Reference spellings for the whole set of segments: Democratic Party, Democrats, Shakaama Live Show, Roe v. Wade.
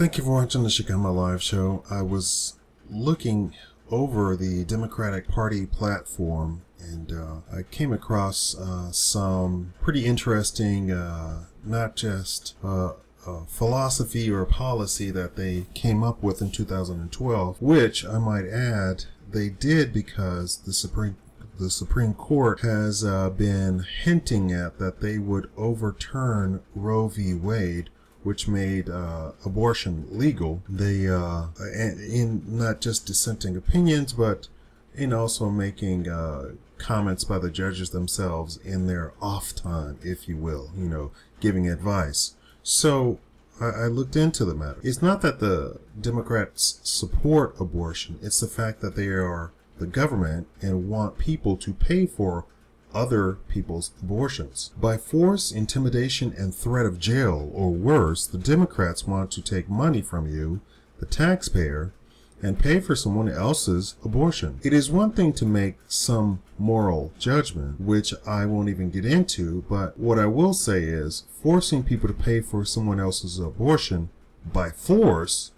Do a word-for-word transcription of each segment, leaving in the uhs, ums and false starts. Thank you for watching the Shakaama Live Show. I was looking over the Democratic Party platform, and uh, I came across uh, some pretty interesting, uh, not just uh, uh, philosophy or policy that they came up with in two thousand twelve, which I might add they did because the Supreme the Supreme Court has uh, been hinting at that they would overturn Roe v. Wade, which made uh, abortion legal. They, uh, in not just dissenting opinions, but in also making uh, comments by the judges themselves in their off time, if you will, you know, giving advice. So I, I looked into the matter. It's not that the Democrats support abortion. It's the fact that they are the government and want people to pay for other people's abortions. By force, intimidation, and threat of jail or worse, the Democrats want to take money from you, the taxpayer, and pay for someone else's abortion. It is one thing to make some moral judgment, which I won't even get into, but what I will say is forcing people to pay for someone else's abortion by force,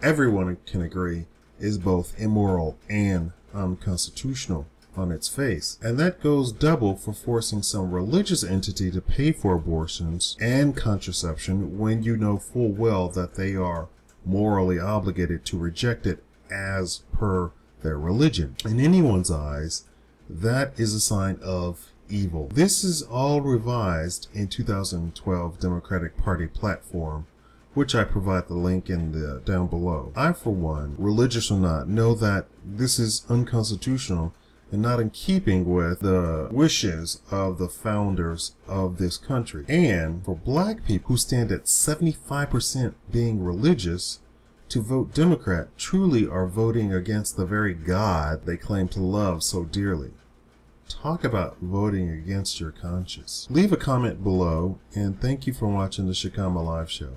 everyone can agree, is both immoral and unconstitutional on its face. And that goes double for forcing some religious entity to pay for abortions and contraception when you know full well that they are morally obligated to reject it as per their religion. In anyone's eyes, that is a sign of evil. This is all revised in two thousand twelve Democratic Party platform, which I provide the link in the down below. I, for one, religious or not, know that this is unconstitutional and not in keeping with the wishes of the founders of this country. And for black people who stand at seventy-five percent being religious, to vote Democrat truly are voting against the very God they claim to love so dearly. Talk about voting against your conscience. Leave a comment below, and thank you for watching the Shakaama Live Show.